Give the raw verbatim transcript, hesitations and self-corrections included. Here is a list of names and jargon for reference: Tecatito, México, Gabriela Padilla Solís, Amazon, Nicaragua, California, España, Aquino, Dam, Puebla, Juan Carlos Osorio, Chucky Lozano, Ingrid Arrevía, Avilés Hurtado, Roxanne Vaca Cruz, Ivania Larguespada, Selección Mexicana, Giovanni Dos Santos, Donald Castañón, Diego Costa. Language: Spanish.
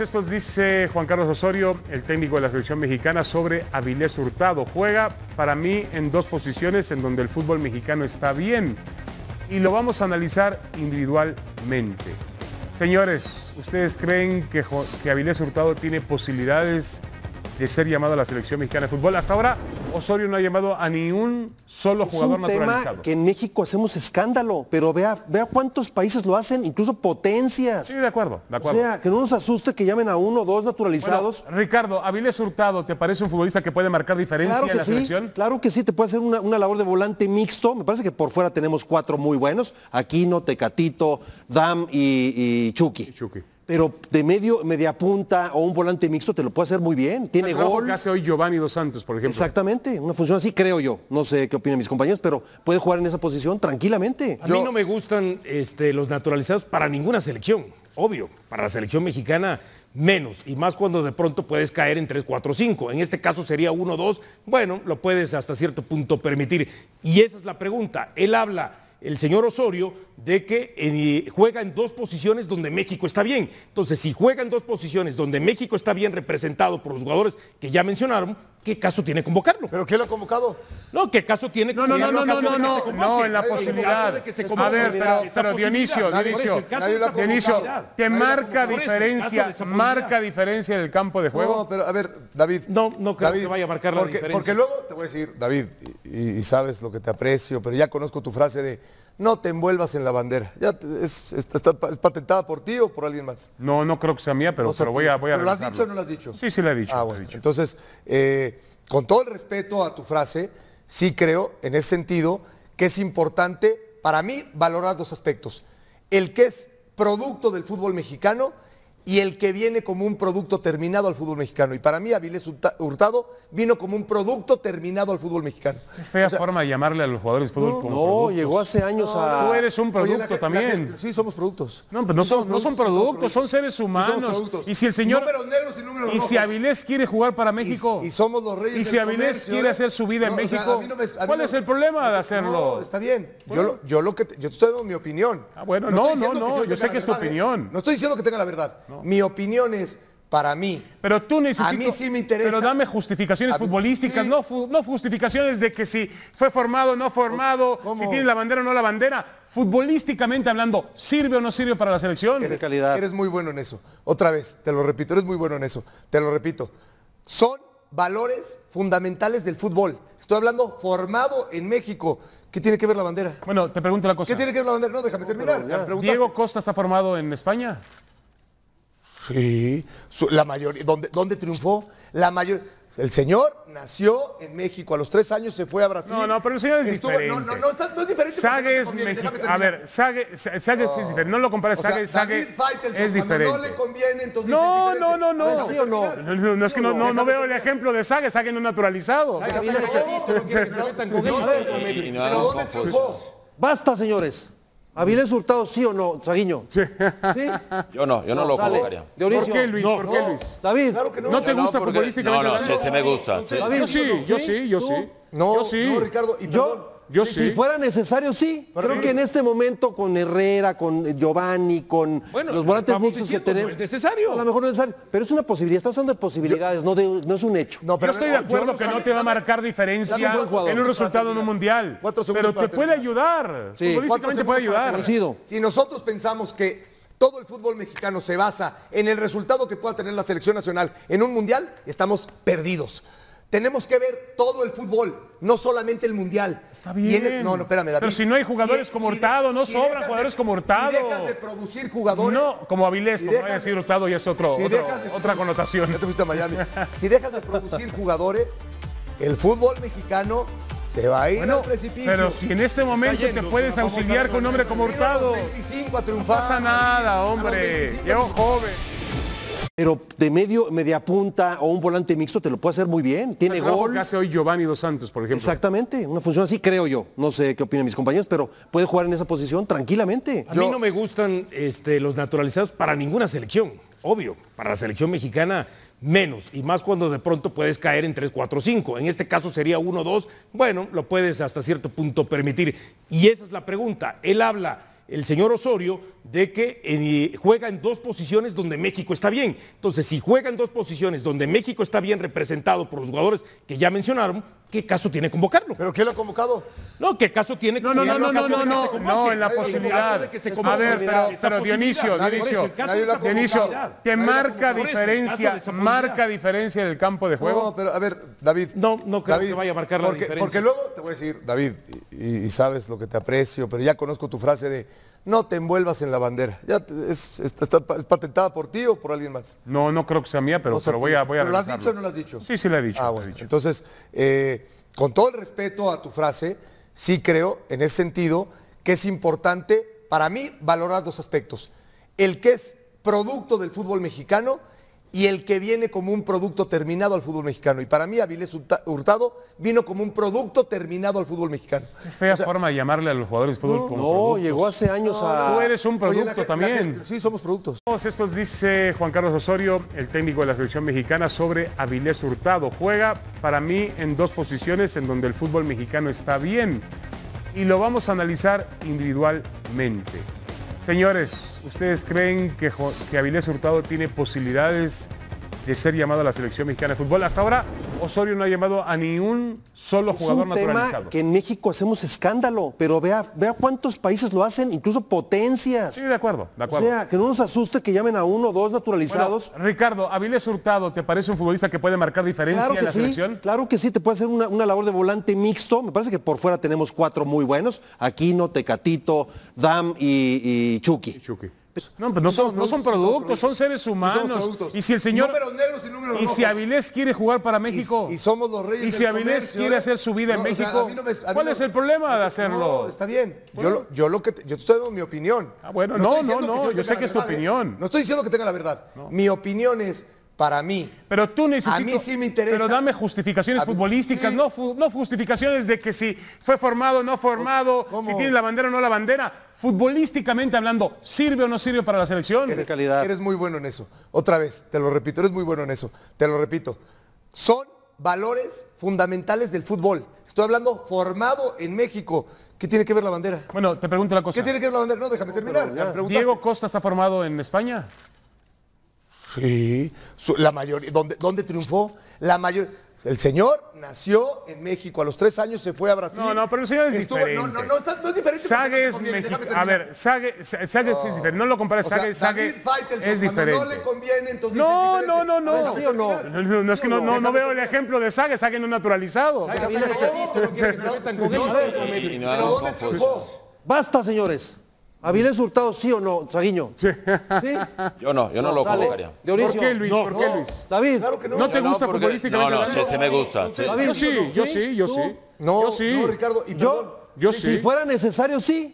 Esto dice Juan Carlos Osorio, el técnico de la selección mexicana, sobre Avilés Hurtado. Juega para mí en dos posiciones en donde el fútbol mexicano está bien y lo vamos a analizar individualmente. Señores, ¿ustedes creen que, que Avilés Hurtado tiene posibilidades de ser llamado a la selección mexicana de fútbol? Hasta ahora Osorio no ha llamado a ni un solo jugador naturalizado. Es un tema que en México hacemos escándalo, pero vea, vea cuántos países lo hacen, incluso potencias. Sí, de acuerdo, de acuerdo. O sea, que no nos asuste que llamen a uno o dos naturalizados. Bueno, Ricardo, Avilés Hurtado, ¿te parece un futbolista que puede marcar diferencia claro en la sí, selección? Claro que sí, te puede hacer una, una labor de volante mixto. Me parece que por fuera tenemos cuatro muy buenos: Aquino, Tecatito, Dam y, y Chucky. Y Chucky. Pero de medio, media punta o un volante mixto te lo puede hacer muy bien. Tiene gol. Lo que hace hoy Giovanni Dos Santos, por ejemplo. Exactamente, una función así, creo yo. No sé qué opinan mis compañeros, pero puede jugar en esa posición tranquilamente. A yo... mí no me gustan este, los naturalizados para ninguna selección, obvio. Para la selección mexicana, menos. Y más cuando de pronto puedes caer en tres, cuatro, cinco. En este caso sería uno, dos. Bueno, lo puedes hasta cierto punto permitir. Y esa es la pregunta. Él habla... el señor Osorio, de que eh, juega en dos posiciones donde México está bien. Entonces, si juega en dos posiciones donde México está bien representado por los jugadores que ya mencionaron, ¿qué caso tiene convocarlo? ¿Pero quién lo ha convocado? No, ¿qué caso tiene no, no, no, no, no, no, no, no, en la posibilidad. De que se a ver, pero, pero Dionisio, Dionisio, Dionisio, ¿te marca diferencia, marca diferencia en el campo de juego? No, pero a ver, David. No, no creo David, que vaya a marcar la porque, diferencia. Porque luego te voy a decir, David, y, y sabes lo que te aprecio, pero ya conozco tu frase de no te envuelvas en la bandera. Ya es, es, está patentada por ti o por alguien más. No, no creo que sea mía, pero, o sea, pero voy a... Voy a ¿Pero lo has dicho o no lo has dicho? Sí, sí lo he dicho. Ah, bueno. Dicho. Entonces, eh, con todo el respeto a tu frase, sí creo, en ese sentido, que es importante, para mí, valorar dos aspectos. El que es producto del fútbol mexicano y el que viene como un producto terminado al fútbol mexicano. Y para mí, Avilés Hurtado vino como un producto terminado al fútbol mexicano. Qué fea o sea, forma de llamarle a los jugadores de fútbol no, como no, productos. Llegó hace años no, a... Tú eres un producto Oye, la, también. La, la, sí, somos productos. No, pero no, no, son, productos, no son productos, productos, son seres humanos. Sí, y si el señor... Números negros y números rojos. Y si Avilés quiere jugar para México. Y, y somos los reyes. Y si Avilés quiere hacer su vida no, en México. O sea, a mí no me, a mí ¿cuál no, es el problema de hacerlo? No, está bien. Bueno, yo, lo, yo lo que... Te, yo te estoy dando mi opinión. Ah, bueno, no, no, no. Yo sé que es tu opinión. No estoy diciendo que tenga la verdad. Mi opinión es, para mí, pero tú necesitas, a mí sí me interesa. Pero dame justificaciones futbolísticas, sí. no, fu no justificaciones de que si fue formado o no formado, ¿cómo? Si tiene la bandera o no la bandera. Futbolísticamente hablando, ¿sirve o no sirve para la selección? Eres, calidad. eres muy bueno en eso. Otra vez, te lo repito, eres muy bueno en eso. Te lo repito. Son valores fundamentales del fútbol. Estoy hablando formado en México. ¿Qué tiene que ver la bandera? Bueno, te pregunto la cosa. ¿Qué tiene que ver la bandera? No, déjame no, terminar. ¿Diego Costa está formado en España? Sí, su, la mayoría, ¿dónde, dónde triunfó? La mayor, el señor nació en México, a los tres años se fue a Brasil. No, no, pero el señor es estuvo, diferente. No, no, no, no es diferente. Sagues, a ver, Sagues, Sagues oh. es diferente, no lo compares, Sagues, Sagues es diferente. No le conviene, entonces no, es no, no, no, ver, ¿sí o no? No, no, no, es que no, no, no veo el ejemplo de Sagues, Sagues no naturalizado. Pero ¿dónde triunfó? Basta, señores. ¿Avilés Hurtado sí o no, Saguiño? Sí. ¿Sí? Yo no, yo no, no lo convocaría. ¿Por qué, Luis? No, ¿Por qué, Luis? David, claro que no. ¿No te yo gusta no, porque... futbolísticamente? No, no, sí, sí me gusta. Sí. David, yo sí, yo sí, yo sí. No, yo sí. No, Ricardo, y yo... Yo sí. Si fuera necesario, sí. Pero creo que en este momento con Herrera, con Giovanni, con bueno, los volantes mixtos diciendo, que tenemos... No es necesario. A lo mejor no es necesario, pero es una posibilidad. Estamos hablando de posibilidades, yo, no, de, no es un hecho. No, pero yo estoy de acuerdo no, que no sabe, te va a marcar diferencia un jugador, en un resultado en un mundial. Pero te puede ayudar. Sí. Futbolísticamente puede ayudar. Si nosotros pensamos que todo el fútbol mexicano se basa en el resultado que pueda tener la selección nacional en un mundial, estamos perdidos. Tenemos que ver todo el fútbol, no solamente el mundial. Está bien. El, no, no, espérame, David. Pero si no hay jugadores si, como Hurtado, si no si sobran jugadores de, como Hurtado. Si dejas de producir jugadores. No, como Avilés, si como vaya a decir Hurtado, ya es otro, si otro, de, otra connotación. Ya te fuiste a Miami. Si dejas de producir jugadores, el fútbol mexicano se va a ir bueno, al precipicio. Pero si en este momento yendo, te puedes auxiliar con un hombre como Hurtado. veinticinco a triunfar, no pasa nada, hombre. Llegó joven. Pero de medio, media punta o un volante mixto te lo puede hacer muy bien. Tiene gol. Lo que hace hoy Giovanni Dos Santos, por ejemplo. Exactamente, una función así, creo yo. No sé qué opinan mis compañeros, pero puede jugar en esa posición tranquilamente. A yo... mí no me gustan este, los naturalizados para ninguna selección, obvio. Para la selección mexicana, menos. Y más cuando de pronto puedes caer en tres, cuatro, cinco. En este caso sería uno, dos. Bueno, lo puedes hasta cierto punto permitir. Y esa es la pregunta. Él habla... el señor Osorio de que eh, juega en dos posiciones donde México está bien. Entonces, si juega en dos posiciones donde México está bien representado por los jugadores que ya mencionaron, ¿qué caso tiene convocarlo? ¿Pero quién lo ha convocado? No, ¿qué caso tiene? No, no, no, no, no, no, no, no, en la posibilidad. A ver, pero, pero Dionisio, Dionisio, Dionisio, que marca diferencia, marca diferencia en el campo de juego. No, pero a ver, David. No, no creo que vaya a marcar la diferencia. Porque luego te voy a decir, David, y, y sabes lo que te aprecio, pero ya conozco tu frase de no te envuelvas en la bandera. Ya es, es, está patentada por ti o por alguien más. No, no creo que sea mía, pero, o sea, pero voy a, voy a ¿Pero lo has dicho o no lo has dicho? Sí, sí lo he dicho. Ah, bueno. He dicho. Entonces, eh, con todo el respeto a tu frase, sí creo, en ese sentido, que es importante, para mí, valorar dos aspectos. El que es producto del fútbol mexicano y el que viene como un producto terminado al fútbol mexicano. Y para mí, Avilés Hurtado vino como un producto terminado al fútbol mexicano. Qué fea o sea, forma de llamarle a los jugadores de fútbol no, como No, productos. Llegó hace años no, a... Tú eres un producto. Oye, la, también. La, la, sí, somos productos. Todos estos dice Juan Carlos Osorio, el técnico de la selección mexicana, sobre Avilés Hurtado. Juega, para mí, en dos posiciones en donde el fútbol mexicano está bien. Y lo vamos a analizar individualmente. Señores, ¿ustedes creen que, que Avilés Hurtado tiene posibilidades de ser llamado a la selección mexicana de fútbol? Hasta ahora, Osorio no ha llamado a ni un solo jugador naturalizado. Es un tema que en México hacemos escándalo, pero vea, vea cuántos países lo hacen, incluso potencias. Sí, de acuerdo, de acuerdo. O sea, que no nos asuste que llamen a uno o dos naturalizados. Bueno, Ricardo, Avilés Hurtado, ¿te parece un futbolista que puede marcar diferencia claro que en la sí, selección? Claro que sí, te puede hacer una, una labor de volante mixto. Me parece que por fuera tenemos cuatro muy buenos: Aquino, Tecatito, Dam y, y Chucky. Y Chucky. No, pero no, son, no son productos, son seres humanos. Sí, y si el señor números negros y números rojos. Y si Avilés quiere jugar para México. Y, y somos los reyes. Y si Avilés quiere hacer su vida no, en México. O sea, no me, ¿cuál no, es el problema de hacerlo? No, está bien. Bueno. Yo, lo, yo lo que te, yo te estoy dando mi opinión. Ah, bueno, no, no, no, no yo sé que es tu opinión. Eh. No estoy diciendo que tenga la verdad. No. Mi opinión es para mí. Pero tú necesitas. A mí sí me interesa. Pero dame justificaciones mí, futbolísticas, sí. no, no justificaciones de que si fue formado o no formado, ¿cómo? Si tiene la bandera o no la bandera. Futbolísticamente hablando, ¿sirve o no sirve para la selección? Eres, calidad. eres muy bueno en eso. Otra vez, te lo repito, eres muy bueno en eso. Te lo repito. Son valores fundamentales del fútbol. Estoy hablando formado en México. ¿Qué tiene que ver la bandera? Bueno, te pregunto la cosa. ¿Qué tiene que ver la bandera? No, déjame no, terminar. ¿Diego Costa está formado en España? Sí. Su, la mayoría. ¿Dónde, dónde triunfó? La mayoría. El señor nació en México, a los tres años se fue a Brasil. No, no, pero el señor es Estuvo, diferente. No, no, no, no es diferente. Sague es diferente. A ver, Sague, Sague oh. es diferente. No lo compares, Sague, o sea, Sague es diferente. No le conviene, entonces no, no, no, no. Ver, ¿sí o no? No, no, no. Es que no, no, no, no veo el ejemplo de Sague, Sague no naturalizado. Pero ¿dónde triunfó? Basta, señores. ¿Avilés Hurtado sí o no, Saguiño? Sí. ¿Sí? Yo no, yo no, no lo convocaría. ¿Por qué, Luis? No, ¿Por qué, Luis? No. David, claro que no. ¿No te no, gusta porque... futbolísticamente? No, no, sí, sí me gusta. Sí. David, yo sí, yo sí, yo sí. No, yo sí. No, Ricardo, y yo, yo sí. Si fuera necesario, sí.